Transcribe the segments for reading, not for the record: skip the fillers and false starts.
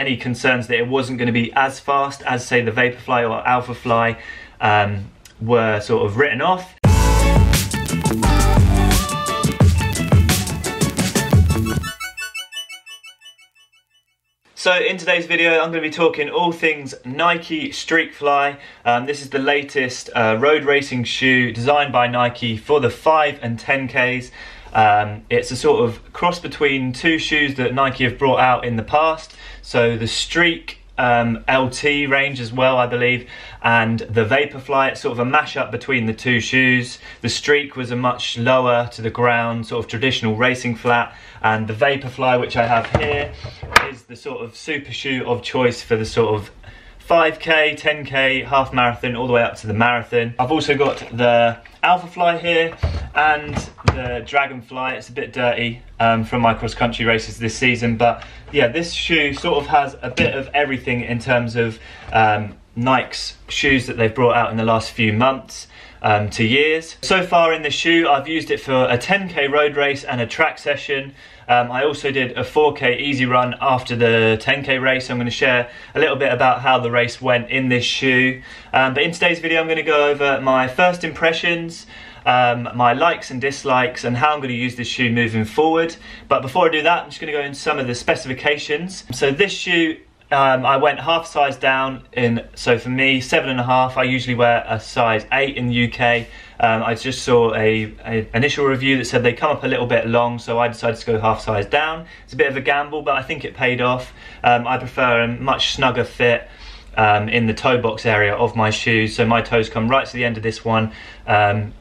any concerns that it wasn't going to be as fast as, say, the Vaporfly or Alphafly were sort of written off. So in today's video, I'm going to be talking all things Nike Streakfly. This is the latest road racing shoe designed by Nike for the 5 and 10Ks. It's a sort of cross between two shoes that Nike have brought out in the past. So the Streak LT range as well, I believe, and the Vaporfly. It's sort of a mashup between the two shoes. The Streak was a much lower to the ground, sort of traditional racing flat, and the Vaporfly, which I have here, is the sort of super shoe of choice for the sort of 5K, 10K, half marathon, all the way up to the marathon. I've also got the Alphafly here and the Dragonfly. It's a bit dirty from my cross-country races this season, but yeah, this shoe sort of has a bit of everything in terms of Nike's shoes that they've brought out in the last few months to years. So far in this shoe, I've used it for a 10K road race and a track session. I also did a 4K easy run after the 10K race. I'm going to share a little bit about how the race went in this shoe. But in today's video, I'm going to go over my first impressions, my likes and dislikes, and how I'm going to use this shoe moving forward. But before I do that, I'm just going to go into some of the specifications. So this shoe, I went half size down in, so for me, 7.5. I usually wear a size 8 in the UK. I just saw a initial review that said they come up a little bit long, so I decided to go half size down. It's a bit of a gamble, but I think it paid off. I prefer a much snugger fit in the toe box area of my shoes, so my toes come right to the end of this one, and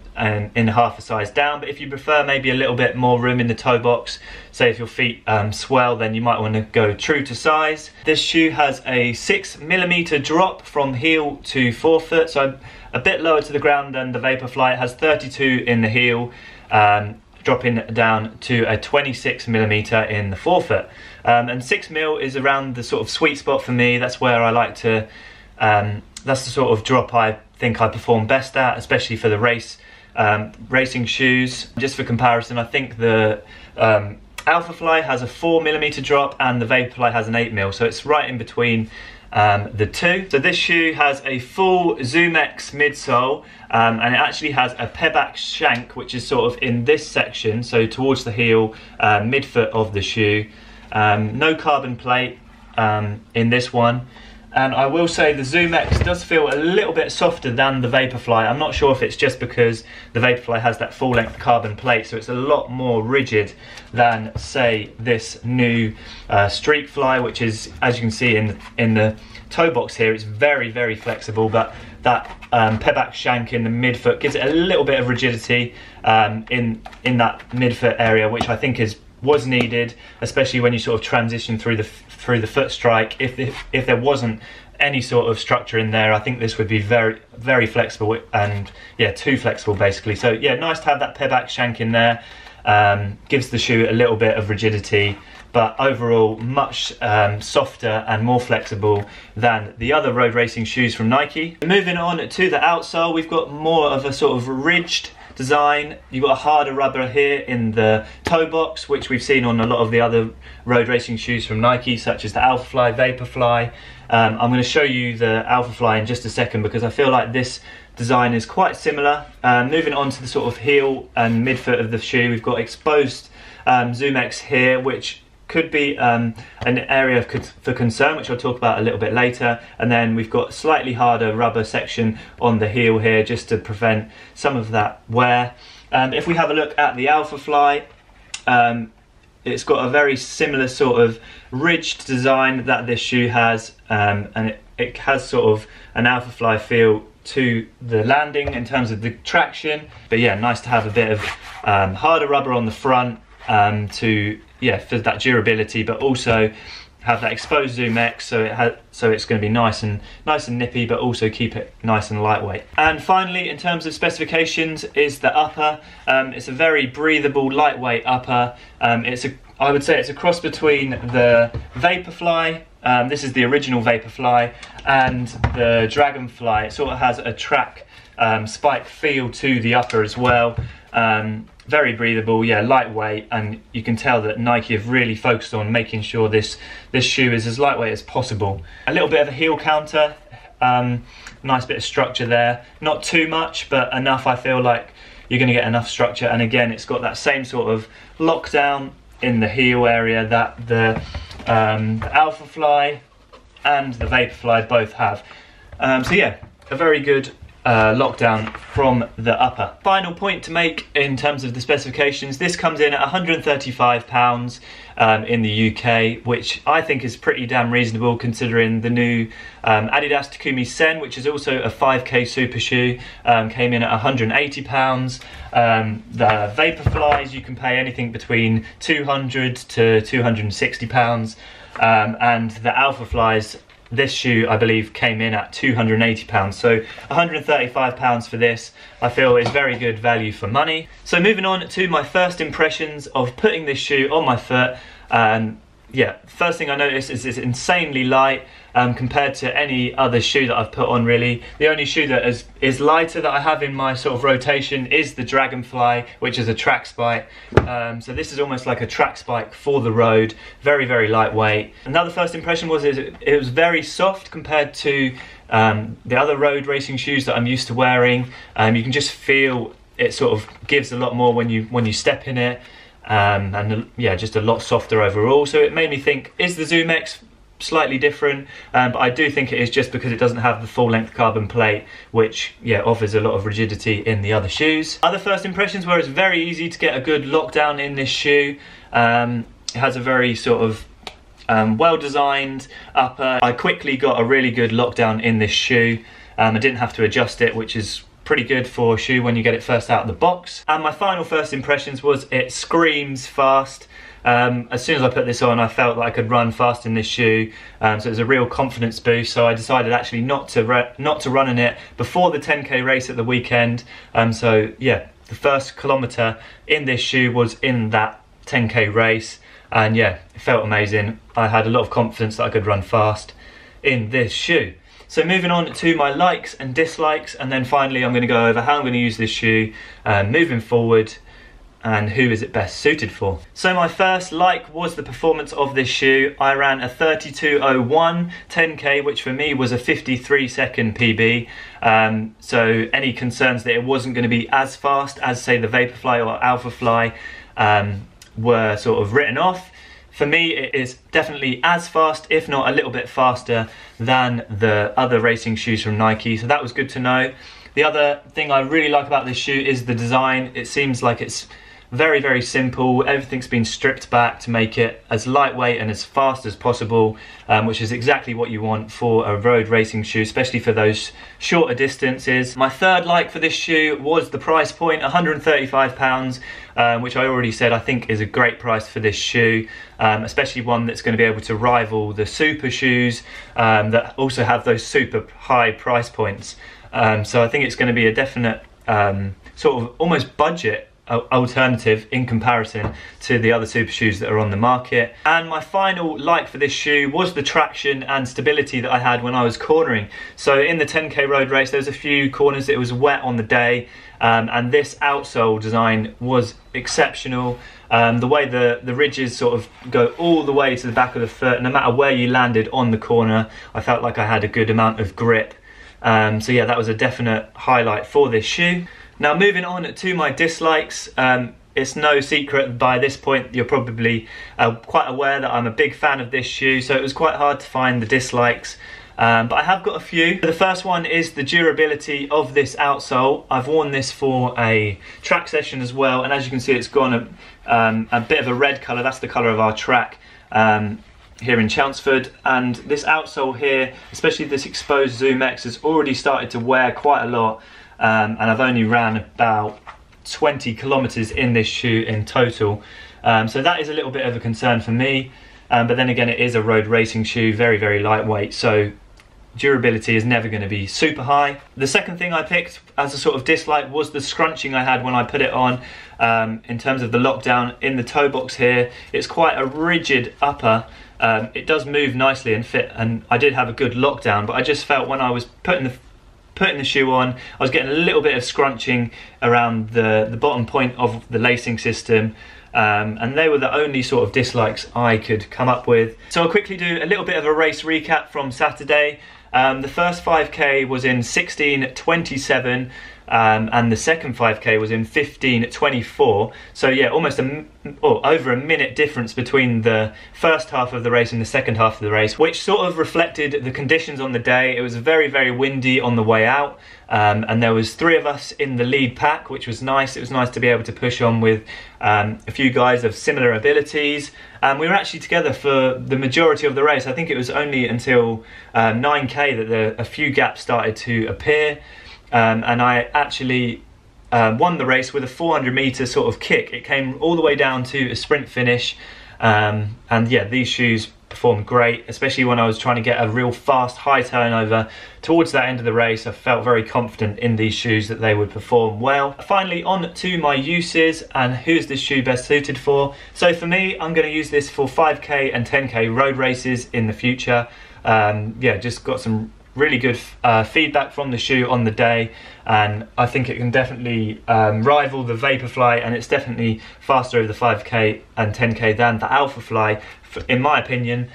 in half a size down. But if you prefer maybe a little bit more room in the toe box, say if your feet swell, then you might want to go true to size. This shoe has a 6mm drop from heel to forefoot, so a bit lower to the ground than the Vaporfly. It has 32 in the heel, dropping down to a 26mm in the forefoot. And 6mm is around the sort of sweet spot for me. That's where I like to, that's the sort of drop I think I perform best at, especially for the race. Racing shoes. Just for comparison, I think the Alphafly has a 4mm drop and the Vaporfly has an 8mm, so it's right in between the two. So this shoe has a full ZoomX midsole, and it actually has a Pebax shank, which is sort of in this section, so towards the heel, midfoot of the shoe. No carbon plate in this one. And I will say the ZoomX does feel a little bit softer than the Vaporfly. I'm not sure if it's just because the Vaporfly has that full-length carbon plate, so it's a lot more rigid than, say, this new Streakfly, which is, as you can see in the toe box here, it's very, very flexible, but that Pebax shank in the midfoot gives it a little bit of rigidity in that midfoot area, which I think was needed, especially when you sort of transition through the foot strike. If there wasn't any sort of structure in there, I think this would be very, very flexible, and yeah, too flexible basically. So yeah, nice to have that Pebax shank in there. Gives the shoe a little bit of rigidity, but overall much softer and more flexible than the other road racing shoes from Nike. Moving on to the outsole, we've got more of a sort of ridged design. You've got a harder rubber here in the toe box, which we've seen on a lot of the other road racing shoes from Nike, such as the Alphafly, Vaporfly. I'm going to show you the Alphafly in just a second because I feel like this design is quite similar. Moving on to the sort of heel and midfoot of the shoe, we've got exposed ZoomX here, which could be an area for concern, which I'll talk about a little bit later. And then we've got slightly harder rubber section on the heel here just to prevent some of that wear. If we have a look at the Alphafly, it's got a very similar sort of ridged design that this shoe has, and it has sort of an Alphafly feel to the landing in terms of the traction. But yeah, nice to have a bit of harder rubber on the front to, yeah, for that durability, but also have that exposed ZoomX, so it's going to be nice and nippy, but also keep it nice and lightweight. And finally, in terms of specifications, is the upper. It's a very breathable, lightweight upper. I would say it's a cross between the Vaporfly. This is the original Vaporfly, and the Dragonfly. It sort of has a track spike feel to the upper as well. very breathable, yeah, lightweight, and you can tell that Nike have really focused on making sure this shoe is as lightweight as possible. A little bit of a heel counter, nice bit of structure there. Not too much, but enough. I feel like you're gonna get enough structure, and again, it's got that same sort of lockdown in the heel area that the Alphafly and the Vaporfly both have. So yeah, a very good lockdown from the upper. Final point to make in terms of the specifications, this comes in at £135 in the UK, which I think is pretty damn reasonable considering the new Adidas Takumi Sen, which is also a 5k super shoe, came in at £180. The Vaporflies, you can pay anything between £200 to £260, and the Alphaflies, this shoe, I believe, came in at £280, so £135 for this, I feel, is very good value for money. So moving on to my first impressions of putting this shoe on my foot. Yeah, first thing I noticed is it's insanely light compared to any other shoe that I've put on, really. The only shoe that is lighter that I have in my sort of rotation is the Dragonfly, which is a track spike. So this is almost like a track spike for the road. Very, very lightweight. Another first impression was it was very soft compared to the other road racing shoes that I'm used to wearing. You can just feel it sort of gives a lot more when you step in it. And yeah, just a lot softer overall. So it made me think, is the ZoomX slightly different? But I do think it is, just because it doesn't have the full length carbon plate, which, yeah, offers a lot of rigidity in the other shoes. Other first impressions were it's very easy to get a good lockdown in this shoe. It has a very sort of well designed upper. I quickly got a really good lockdown in this shoe. I didn't have to adjust it, which is pretty good for a shoe when you get it first out of the box. And my final first impressions was it screams fast. As soon as I put this on, I felt like I could run fast in this shoe, so it was a real confidence boost. So I decided actually not to run in it before the 10k race at the weekend. So yeah, the first kilometer in this shoe was in that 10k race, and yeah, it felt amazing. I had a lot of confidence that I could run fast in this shoe. So moving on to my likes and dislikes, and then finally I'm going to go over how I'm going to use this shoe moving forward and who is it best suited for. So my first like was the performance of this shoe. I ran a 32:01 10k, which for me was a 53-second PB. So any concerns that it wasn't going to be as fast as, say, the Vaporfly or Alphafly were sort of written off. For me, it is definitely as fast, if not a little bit faster, than the other racing shoes from Nike, so that was good to know. The other thing I really like about this shoe is the design. It seems like it's very, very simple. Everything's been stripped back to make it as lightweight and as fast as possible, which is exactly what you want for a road racing shoe, especially for those shorter distances. My third like for this shoe was the price point, £135, which I already said I think is a great price for this shoe, especially one that's going to be able to rival the super shoes that also have those super high price points. So I think it's going to be a definite sort of almost budget alternative in comparison to the other super shoes that are on the market. And my final like for this shoe was the traction and stability that I had when I was cornering. So in the 10k road race, there's a few corners that it was wet on the day, and this outsole design was exceptional. The way the ridges sort of go all the way to the back of the foot, no matter where you landed on the corner, I felt like I had a good amount of grip. So yeah, that was a definite highlight for this shoe. Now moving on to my dislikes, it's no secret by this point you're probably quite aware that I'm a big fan of this shoe, so it was quite hard to find the dislikes, but I have got a few. The first one is the durability of this outsole. I've worn this for a track session as well, and as you can see, it's gone a bit of a red colour. That's the colour of our track here in Chelmsford, and this outsole here, especially this exposed ZoomX, has already started to wear quite a lot. And I've only ran about 20 kilometers in this shoe in total, so that is a little bit of a concern for me, but then again, it is a road racing shoe, very, very lightweight, so durability is never going to be super high. The second thing I picked as a sort of dislike was the scrunching I had when I put it on. In terms of the lockdown in the toe box here, it's quite a rigid upper. It does move nicely and fit, and I did have a good lockdown, but I just felt when I was putting the putting the shoe on, I was getting a little bit of scrunching around the bottom point of the lacing system, and they were the only sort of dislikes I could come up with. So I'll quickly do a little bit of a race recap from Saturday. The first 5K was in 16:27, and the second 5K was in 15:24. So yeah, almost over a minute difference between the first half of the race and the second half of the race, which sort of reflected the conditions on the day. It was very, very windy on the way out, and there was three of us in the lead pack, which was nice. It was nice to be able to push on with a few guys of similar abilities. We were actually together for the majority of the race. I think it was only until 9K that a few gaps started to appear, and I actually won the race with a 400-meter sort of kick. It came all the way down to a sprint finish, and yeah, these shoes performed great, especially when I was trying to get a real fast high turnover towards that end of the race. I felt very confident in these shoes that they would perform well. Finally, on to my uses and who's this shoe best suited for. So for me, I'm going to use this for 5K and 10K road races in the future. Yeah, just got some really good feedback from the shoe on the day, and I think it can definitely rival the Vaporfly, and it's definitely faster over the 5K and 10K than the Alphafly, in my opinion.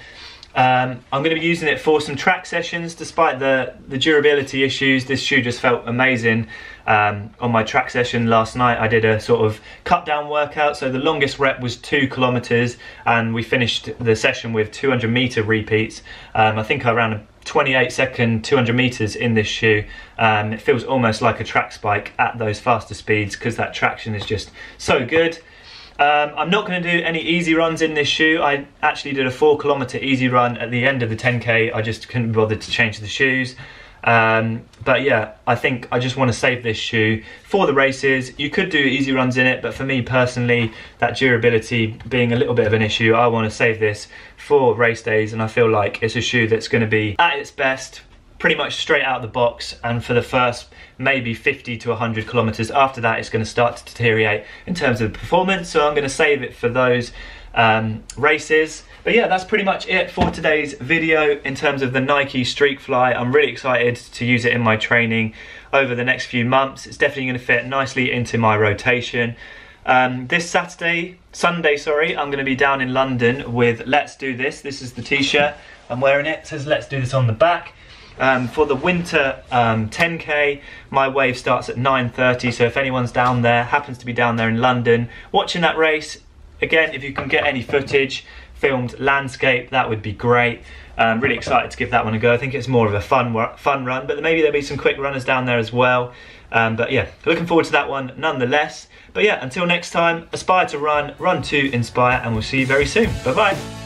I'm going to be using it for some track sessions. Despite the durability issues, this shoe just felt amazing. On my track session last night, I did a sort of cut down workout, so the longest rep was 2 kilometers, and we finished the session with 200-meter repeats. I think I ran a 28-second 200 meters in this shoe. It feels almost like a track spike at those faster speeds because that traction is just so good. I'm not going to do any easy runs in this shoe. I actually did a 4-kilometer easy run at the end of the 10K. I just couldn't be bothered to change the shoes. But yeah, I think I just want to save this shoe for the races. You could do easy runs in it, but for me personally, that durability being a little bit of an issue, I want to save this for race days, and I feel like it's a shoe that's going to be at its best pretty much straight out of the box, and for the first maybe 50 to 100 kilometers. After that, it's going to start to deteriorate in terms of the performance, so I'm going to save it for those races. But yeah, that's pretty much it for today's video in terms of the Nike Streakfly. I'm really excited to use it in my training over the next few months. It's definitely going to fit nicely into my rotation. This Sunday, I'm going to be down in London with Let's Do This. This is the t-shirt I'm wearing. It says Let's Do This on the back. For the winter 10K, my wave starts at 9:30, so if anyone's down there, happens to be down there in London watching that race, again, if you can get any footage, filmed landscape, that would be great. I'm really excited to give that one a go. I think it's more of a fun run, but maybe there'll be some quick runners down there as well. But yeah, looking forward to that one nonetheless. But yeah, until next time, aspire to run, run to inspire, and we'll see you very soon. Bye-bye.